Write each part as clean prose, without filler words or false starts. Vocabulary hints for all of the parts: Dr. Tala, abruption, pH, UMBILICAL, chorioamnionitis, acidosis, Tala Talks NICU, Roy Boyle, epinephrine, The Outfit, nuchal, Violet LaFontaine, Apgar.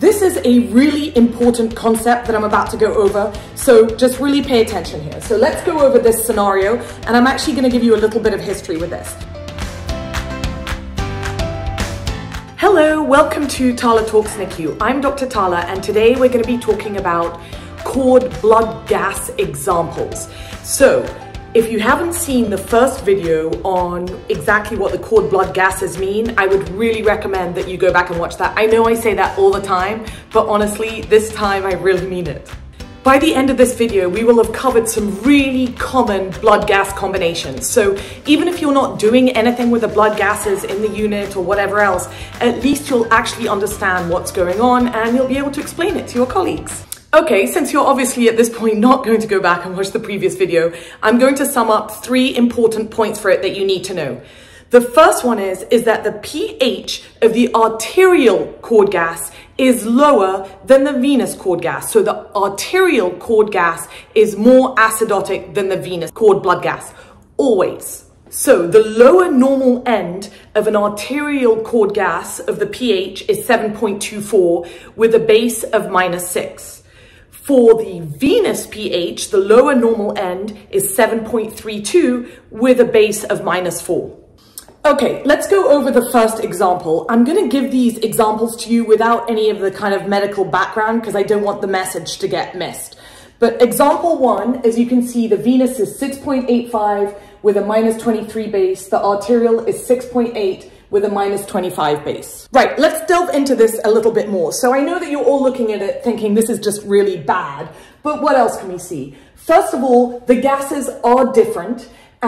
This is a really important concept that I'm about to go over, so just really pay attention here. So let's go over this scenario, and I'm actually going to give you a little bit of history with this. Hello, welcome to Tala Talks NICU. I'm Dr. Tala, and today we're going to be talking about cord blood gas examples. So, if you haven't seen the first video on exactly what the cord blood gases mean, I would really recommend that you go back and watch that. I know I say that all the time, but honestly, this time I really mean it. By the end of this video, we will have covered some really common blood gas combinations. So even if you're not doing anything with the blood gases in the unit or whatever else, at least you'll actually understand what's going on and you'll be able to explain it to your colleagues. Okay, since you're obviously at this point not going to go back and watch the previous video, I'm going to sum up three important points for it that you need to know. The first one is that the pH of the arterial cord gas is lower than the venous cord gas. So the arterial cord gas is more acidotic than the venous cord blood gas, always. So the lower normal end of an arterial cord gas of the pH is 7.24 with a base of -6. For the venous pH, the lower normal end is 7.32 with a base of -4. Okay, let's go over the first example. I'm going to give these examples to you without any of the kind of medical background because I don't want the message to get missed. But example one, as you can see, the venous is 6.85 with a -23 base. The arterial is 6.8. with a -25 base. Right, let's delve into this a little bit more. So I know that you're all looking at it thinking this is just really bad, but what else can we see? First of all, the gases are different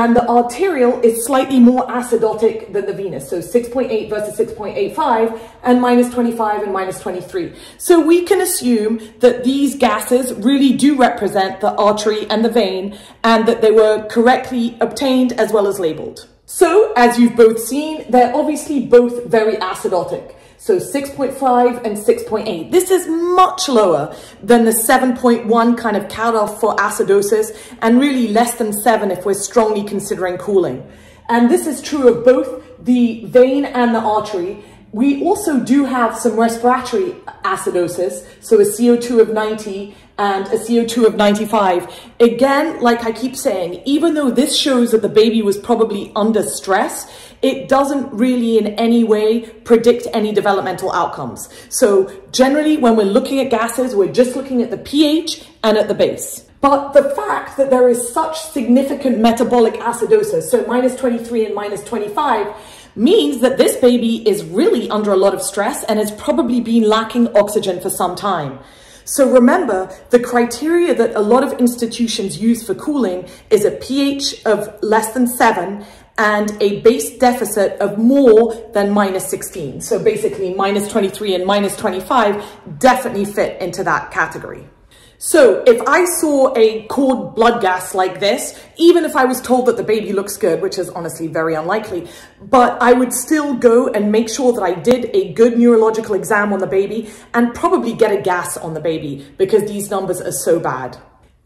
and the arterial is slightly more acidotic than the venous. So 6.8 versus 6.85 and -25 and -23. So we can assume that these gases really do represent the artery and the vein and that they were correctly obtained as well as labeled. So, as you've both seen, they're obviously both very acidotic. So 6.5 and 6.8. This is much lower than the 7.1 kind of cutoff for acidosis and really less than 7 if we're strongly considering cooling. And this is true of both the vein and the artery. We also do have some respiratory acidosis, so a CO2 of 90 and a CO2 of 95. Again, like I keep saying, even though this shows that the baby was probably under stress, it doesn't really in any way predict any developmental outcomes. So generally, when we're looking at gases, we're just looking at the pH and at the base. But the fact that there is such significant metabolic acidosis, so -23 and -25, means that this baby is really under a lot of stress and has probably been lacking oxygen for some time. So remember, the criteria that a lot of institutions use for cooling is a pH of less than 7 and a base deficit of more than -16. So basically -23 and -25 definitely fit into that category. So if I saw a cord blood gas like this, even if I was told that the baby looks good, which is honestly very unlikely, but I would still go and make sure that I did a good neurological exam on the baby and probably get a gas on the baby because these numbers are so bad.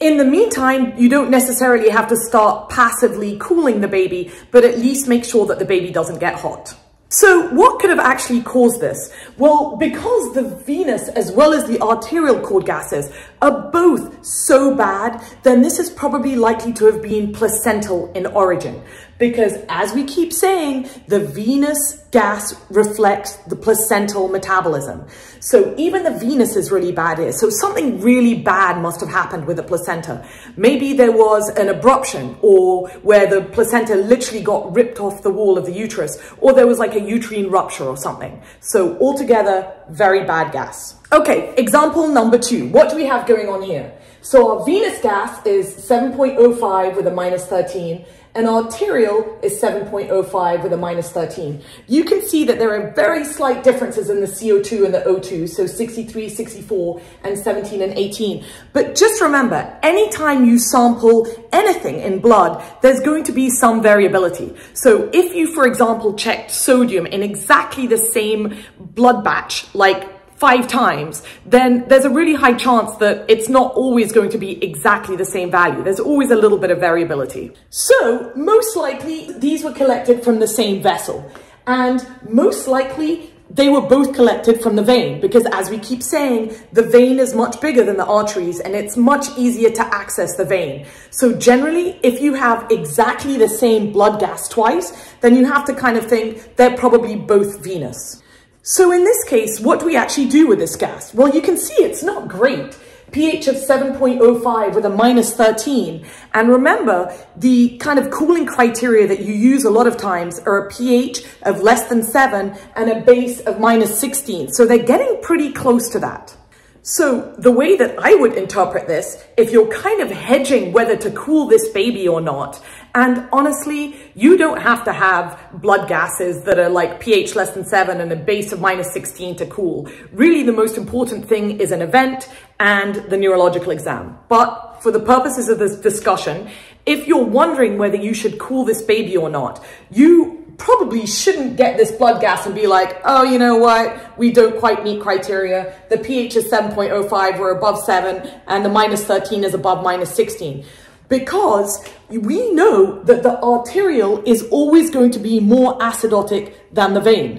In the meantime, you don't necessarily have to start passively cooling the baby, but at least make sure that the baby doesn't get hot. So what could have actually caused this? Well, because the venous as well as the arterial cord gases are both so bad, then this is probably likely to have been placental in origin. Because as we keep saying, the venous gas reflects the placental metabolism. So even the venous is really bad here. So something really bad must have happened with the placenta. Maybe there was an abruption or where the placenta literally got ripped off the wall of the uterus, or there was like a uterine rupture or something. So altogether, very bad gas. Okay, example number two. What do we have going on here? So our venous gas is 7.05 with a -13. An arterial is 7.05 with a -13. You can see that there are very slight differences in the CO2 and the O2, so 63, 64, and 17 and 18. But just remember, anytime you sample anything in blood, there's going to be some variability. So if you, for example, checked sodium in exactly the same blood batch, like 5 times, then there's a really high chance that it's not always going to be exactly the same value. There's always a little bit of variability. So most likely these were collected from the same vessel. And most likely They were both collected from the vein because, as we keep saying, the vein is much bigger than the arteries and it's much easier to access the vein. So generally, if you have exactly the same blood gas twice, then you have to kind of think they're probably both venous. So in this case, what do we actually do with this gas? Well, you can see it's not great. pH of 7.05 with a -13. And remember, the kind of cooling criteria that you use a lot of times are a pH of less than 7 and a base of -16. So they're getting pretty close to that. So the way that I would interpret this, if you're kind of hedging whether to cool this baby or not, and honestly, you don't have to have blood gases that are like pH less than 7 and a base of -16 to cool. Really, the most important thing is an event and the neurological exam. But for the purposes of this discussion, if you're wondering whether you should cool this baby or not, you probably shouldn't get this blood gas and be like, oh, you know what? We don't quite meet criteria. The pH is 7.05, we're above 7, and the -13 is above -16. Because we know that the arterial is always going to be more acidotic than the vein.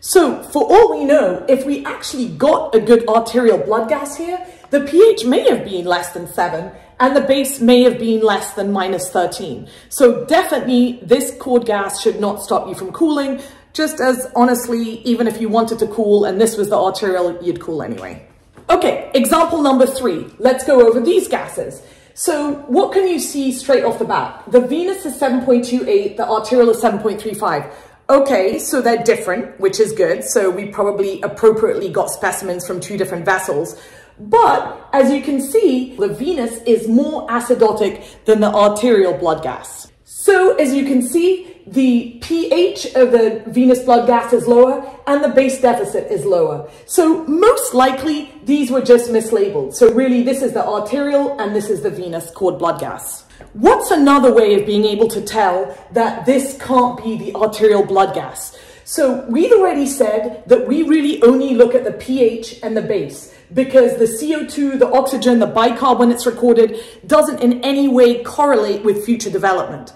So for all we know, if we actually got a good arterial blood gas here, the pH may have been less than 7, and the base may have been less than -13. So definitely this cord gas should not stop you from cooling, just as honestly, even if you wanted to cool and this was the arterial, you'd cool anyway. Okay, example number 3. Let's go over these gases. So what can you see straight off the bat? The venous is 7.28, the arterial is 7.35. Okay, so they're different, which is good. So we probably appropriately got specimens from two different vessels. But as you can see, the venous is more acidotic than the arterial blood gas. So as you can see, the pH of the venous blood gas is lower and the base deficit is lower. So most likely these were just mislabeled. So really this is the arterial and this is the venous cord blood gas. What's another way of being able to tell that this can't be the arterial blood gas? So we'd already said that we really only look at the pH and the base, because the CO2, the oxygen, the bicarb when it's recorded doesn't in any way correlate with future development.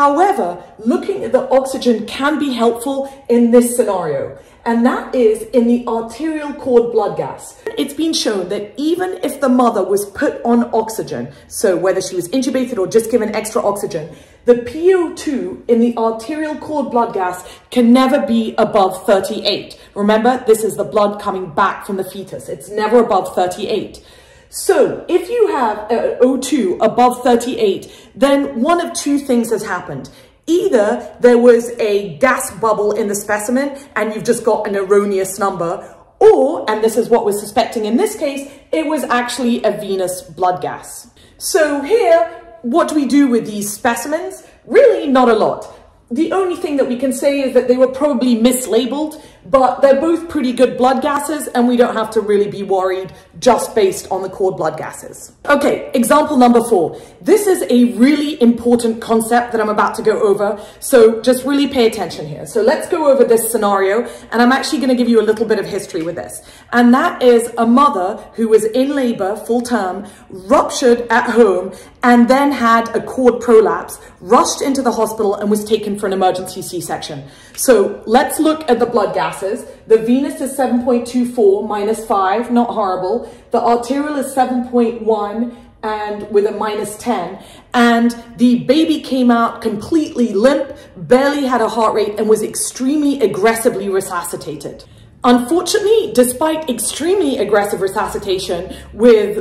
However, looking at the oxygen can be helpful in this scenario, and that is in the arterial cord blood gas. It's been shown that even if the mother was put on oxygen, so whether she was intubated or just given extra oxygen, the PO2 in the arterial cord blood gas can never be above 38. Remember, this is the blood coming back from the fetus. It's never above 38. So if you have O2 above 38, then one of two things has happened. Either there was a gas bubble in the specimen and you've just got an erroneous number, or, and this is what we're suspecting in this case, it was actually a venous blood gas. So here, what do we do with these specimens? Really not a lot. The only thing that we can say is that they were probably mislabeled, but they're both pretty good blood gases and we don't have to really be worried just based on the cord blood gases. Okay, example number 4. This is a really important concept that I'm about to go over, so just really pay attention here. So let's go over this scenario, and I'm actually going to give you a little bit of history with this. And that is a mother who was in labor full term, ruptured at home, and then had a cord prolapse, rushed into the hospital and was taken for an emergency C-section. So let's look at the blood gas. The venous is 7.24 -5, not horrible. The arterial is 7.1 and with a -10. And the baby came out completely limp, barely had a heart rate, and was extremely aggressively resuscitated. Unfortunately, despite extremely aggressive resuscitation with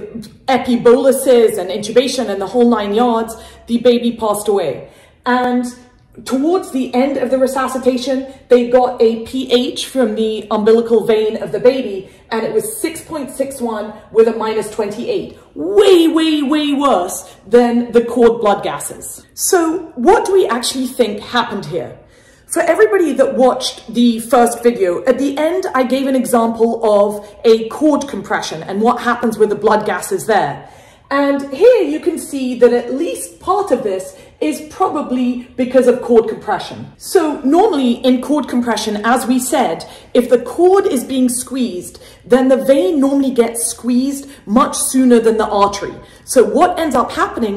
epiboluses and intubation and the whole 9 yards, the baby passed away. And towards the end of the resuscitation, they got a pH from the umbilical vein of the baby, and it was 6.61 with a -28. Way, way, way worse than the cord blood gases. So what do we actually think happened here? For everybody that watched the first video, at the end, I gave an example of a cord compression and what happens with the blood gases there. And here you can see that at least part of this is probably because of cord compression. So normally in cord compression, as we said, if the cord is being squeezed, then the vein normally gets squeezed much sooner than the artery. So what ends up happening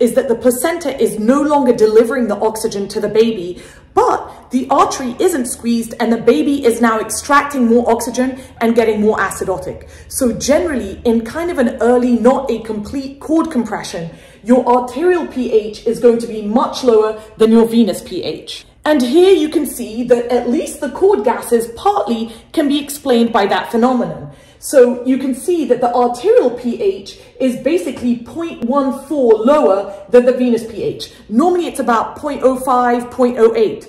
is that the placenta is no longer delivering the oxygen to the baby, but the artery isn't squeezed and the baby is now extracting more oxygen and getting more acidotic. So generally, in kind of an early, not a complete cord compression, your arterial pH is going to be much lower than your venous pH. And here you can see that at least the cord gases partly can be explained by that phenomenon. So you can see that the arterial pH is basically 0.14 lower than the venous pH. Normally it's about 0.05, 0.08.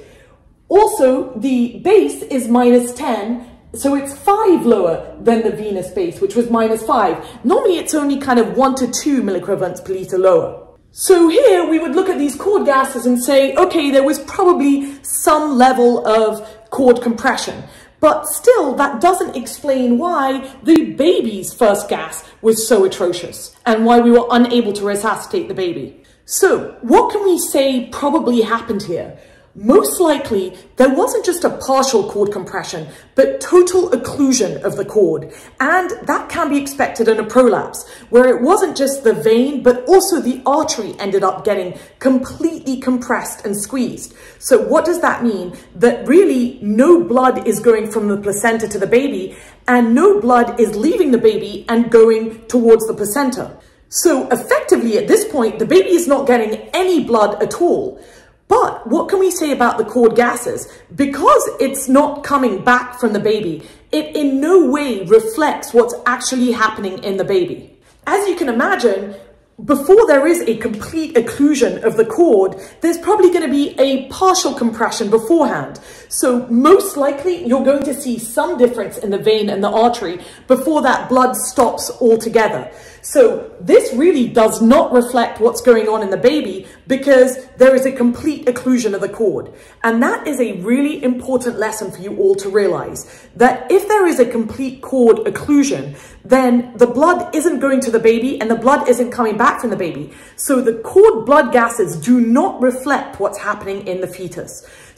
Also, the base is -10. So it's 5 lower than the venous base, which was -5. Normally it's only kind of 1 to 2 milliequivalents per liter lower. So here we would look at these cord gases and say, okay, there was probably some level of cord compression, but still that doesn't explain why the baby's first gas was so atrocious and why we were unable to resuscitate the baby. So what can we say probably happened here? Most likely, there wasn't just a partial cord compression, but total occlusion of the cord. And that can be expected in a prolapse, where it wasn't just the vein, but also the artery ended up getting completely compressed and squeezed. So what does that mean? That really no blood is going from the placenta to the baby, and no blood is leaving the baby and going towards the placenta. So effectively, at this point, the baby is not getting any blood at all. But what can we say about the cord gases? Because it's not coming back from the baby, it in no way reflects what's actually happening in the baby. As you can imagine, before there is a complete occlusion of the cord, there's probably going to be a partial compression beforehand. So most likely you're going to see some difference in the vein and the artery before that blood stops altogether. So this really does not reflect what's going on in the baby because there is a complete occlusion of the cord. And that is a really important lesson for you all to realize, that if there is a complete cord occlusion, then the blood isn't going to the baby and the blood isn't coming back from the baby. So the cord blood gases do not reflect what's happening in the fetus.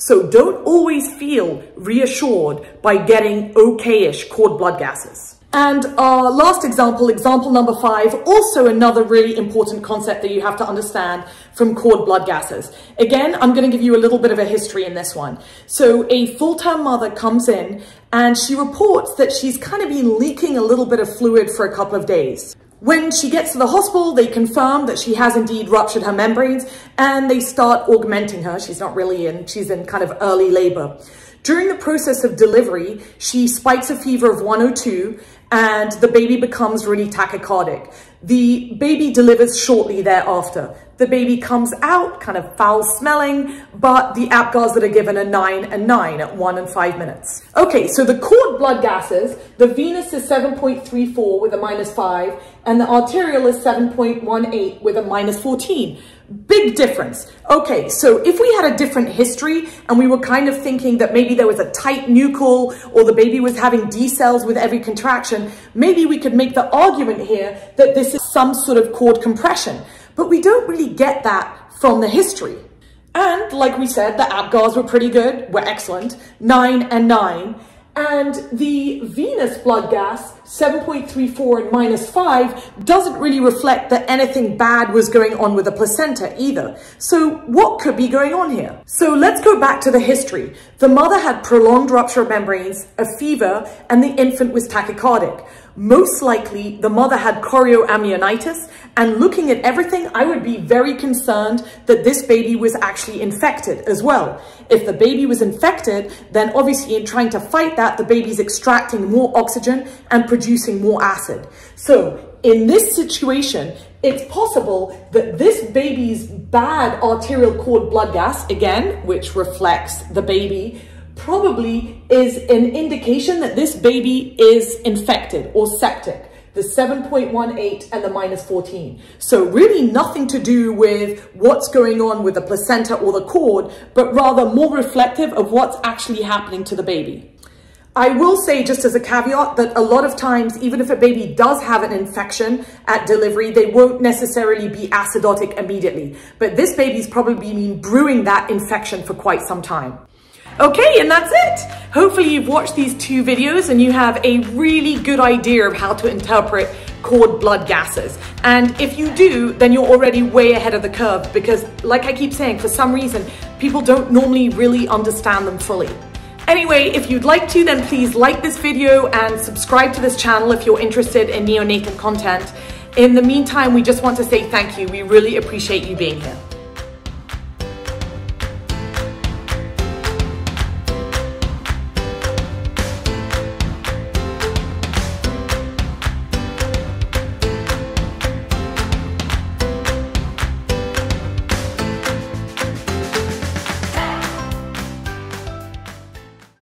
So don't always feel reassured by getting okay-ish cord blood gases. And our last example, example number 5, also another really important concept that you have to understand from cord blood gases. Again, I'm going to give you a little bit of a history in this one. So a full-term mother comes in and she reports that she's kind of been leaking a little bit of fluid for a couple of days. When she gets to the hospital, they confirm that she has indeed ruptured her membranes and they start augmenting her. She's not really in, she's in kind of early labor. During the process of delivery, she spikes a fever of 102 and the baby becomes really tachycardic. The baby delivers shortly thereafter. The baby comes out kind of foul smelling, but the Apgars that are given are 9 and 9 at 1 and 5 minutes. Okay, so the cord blood gases, the venous is 7.34 with a -5 and the arterial is 7.18 with a -14. Big difference. Okay, so if we had a different history and we were kind of thinking that maybe there was a tight nuchal or the baby was having D cells with every contraction, maybe we could make the argument here that this is some sort of cord compression. But we don't really get that from the history. And like we said, the Apgars were pretty good, were excellent, 9 and 9. And the venous blood gas, 7.34 and -5, doesn't really reflect that anything bad was going on with the placenta either. So what could be going on here? So let's go back to the history. The mother had prolonged rupture of membranes, a fever, and the infant was tachycardic. Most likely, the mother had chorioamnionitis, and looking at everything, I would be very concerned that this baby was actually infected as well. If the baby was infected, then obviously in trying to fight that, the baby's extracting more oxygen and producing more acid. So in this situation, it's possible that this baby's bad arterial cord blood gas, again, which reflects the baby, probably is an indication that this baby is infected or septic, the 7.18 and the -14. So really nothing to do with what's going on with the placenta or the cord, but rather more reflective of what's actually happening to the baby. I will say just as a caveat that a lot of times, even if a baby does have an infection at delivery, they won't necessarily be acidotic immediately, but this baby's probably been brewing that infection for quite some time. Okay, and that's it. Hopefully you've watched these 2 videos and you have a really good idea of how to interpret cord blood gases. And if you do, then you're already way ahead of the curve because, like I keep saying, for some reason, people don't normally really understand them fully. Anyway, if you'd like to, then please like this video and subscribe to this channel if you're interested in neonatal content. In the meantime, we just want to say thank you. We really appreciate you being here.